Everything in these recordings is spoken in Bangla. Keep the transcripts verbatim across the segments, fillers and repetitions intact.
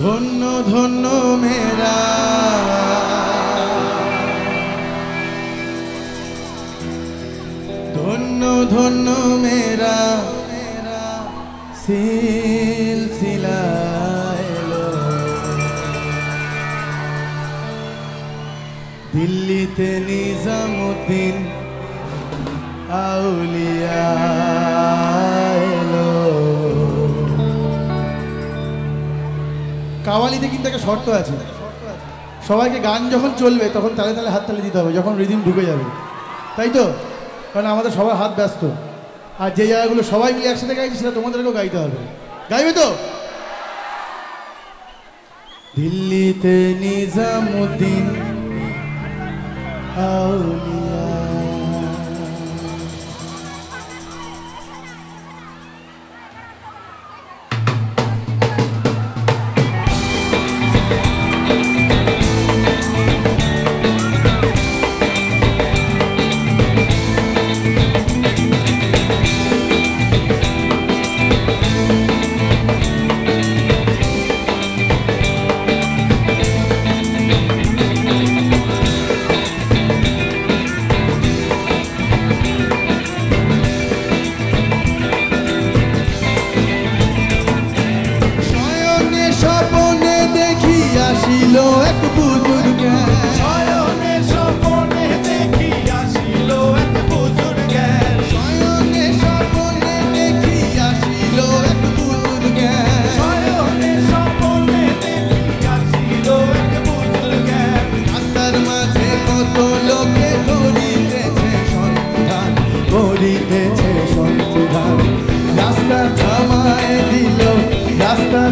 धन्नो धन्नो मेरा धन्नो धन्नो मेरा सिलसिला एलो दिल्ली ते निजामुद्दीन आउलिया কাওয়ালিতে কিন্তু একটা শর্ত আছে, সবাইকে গান যখন চলবে তখন তালে তালে হাত তালে দিতে হবে, যখন রিদিম ঢুকে যাবে, তাই তো? কারণ আমাদের সবার হাত ব্যস্ত, আর যে জায়গাগুলো সবাই মিলে একসাথে গাইছে সেটা তোমাদেরকেও গাইতে হবে। গাইবে তো? দিল্লিতে নিজামুদ্দিন আউলিয়া রাস্তা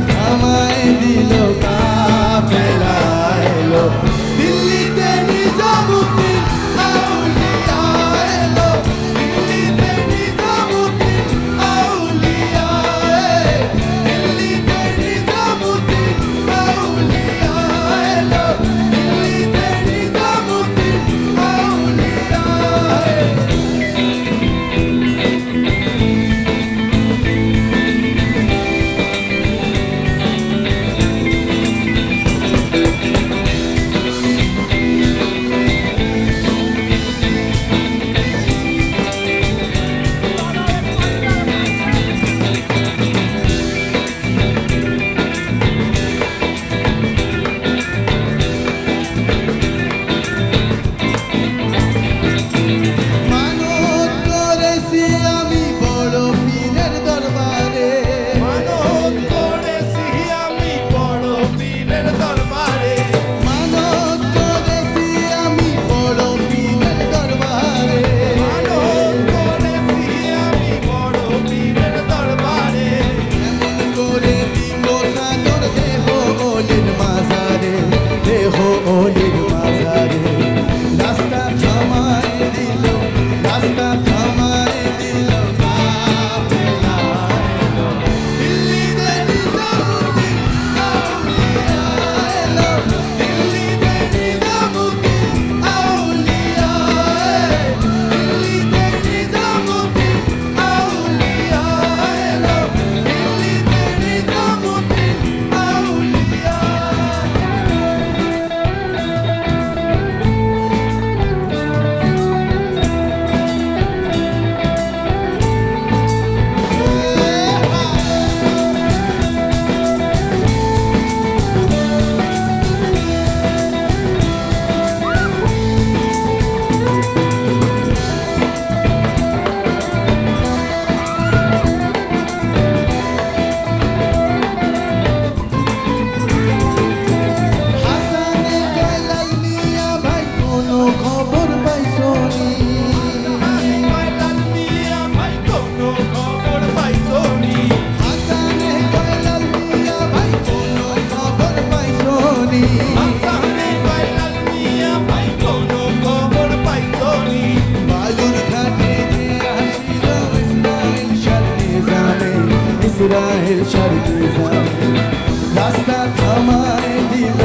থামায় দিল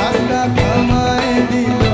রাস্তা থামায় দিল।